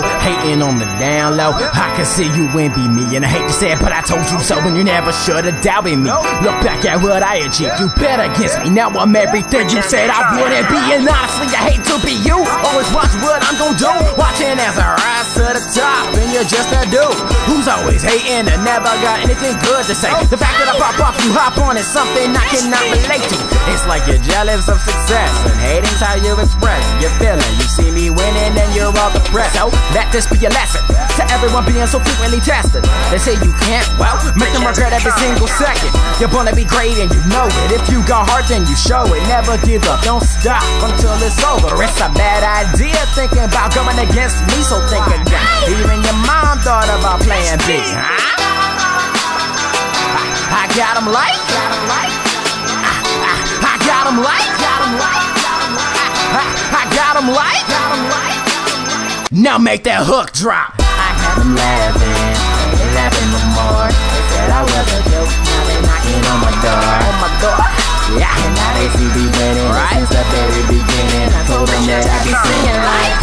low, hating on the down low. I can see you envy me, and I hate to say it, but I told you so, and you never should have doubted me. Look back at what I achieved, you bet against me. Now I'm everything you said I wouldn't be, and honestly I hate to be you. Always watch what I'm gonna do, watching as I rise to the top, and you're just a dude who's always hating and never got anything good to say. The fact that I pop off, you hop on, is something I cannot relate to. It's like you're jealous of success, and hating's how you express your feeling. You see me winning and you're all depressed. So let this be a lesson to everyone being so frequently tested. They say you can't, well, make them regret every single second. You're gonna be great and you know it. If you got heart then you show it. Never give up, don't stop until it's over. It's a bad idea thinking about going against me, so think again. Even your mom thought about playing B, huh? I got him like, I got him like, I got him like, now make that hook drop. I had him laughing, ain't laughing no more. They said I was a joke, now they're knocking on my door. Yeah, and now they see me winning, right? Since the very beginning, I told them that I be singing like,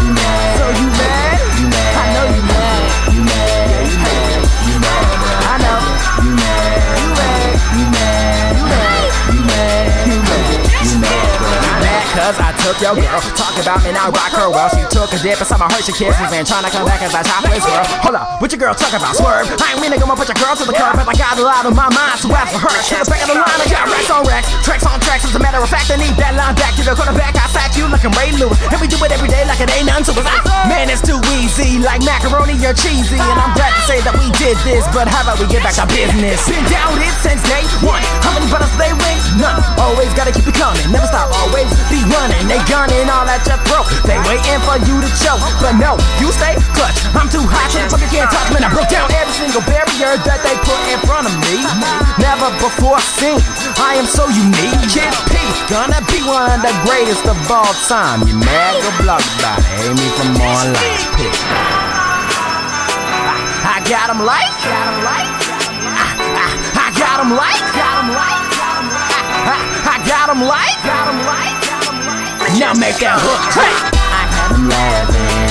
you mad? So you mad? You mad? I know you mad. You mad? Yeah, you mad? You mad? I know. You mad? You mad? You mad? You mad? You mad? You mad? You mad? Cause I took your girl, talk about me now, rock her well. She took a dip inside my hurt, she kisses and tryna come back as I chop this girl. Hold up, what your girl talk about? Swerve. I ain't mean to go and put your girl to the curb, but I got a lot on my mind, so after her, to the back of the line, I got racks on racks, tracks on tracks. As a matter of fact, I need that line back. You're the quarterback, I sack you like I'm Ray Lewis, and we do it every day like it ain't none to us. Man, it's too easy, like macaroni or cheesy, and I'm glad to say that we did this, but how about we get back to business? Been doubted since day one. How many buttons they win? None. Always gotta keep it coming, never stop, always be running, they gunning all at your throat. They waiting for you to choke, but no, you stay clutch. I'm too hot, so the fucker can't touch me. I broke down every single barrier that they put in front of me. Never before seen, I am so unique. Kid P, gonna be one of the greatest of all time. You mad, go block about it. Hate me from online. Pick. I got him like, I got him like, I got him like. Now make that hook. I had him laughing,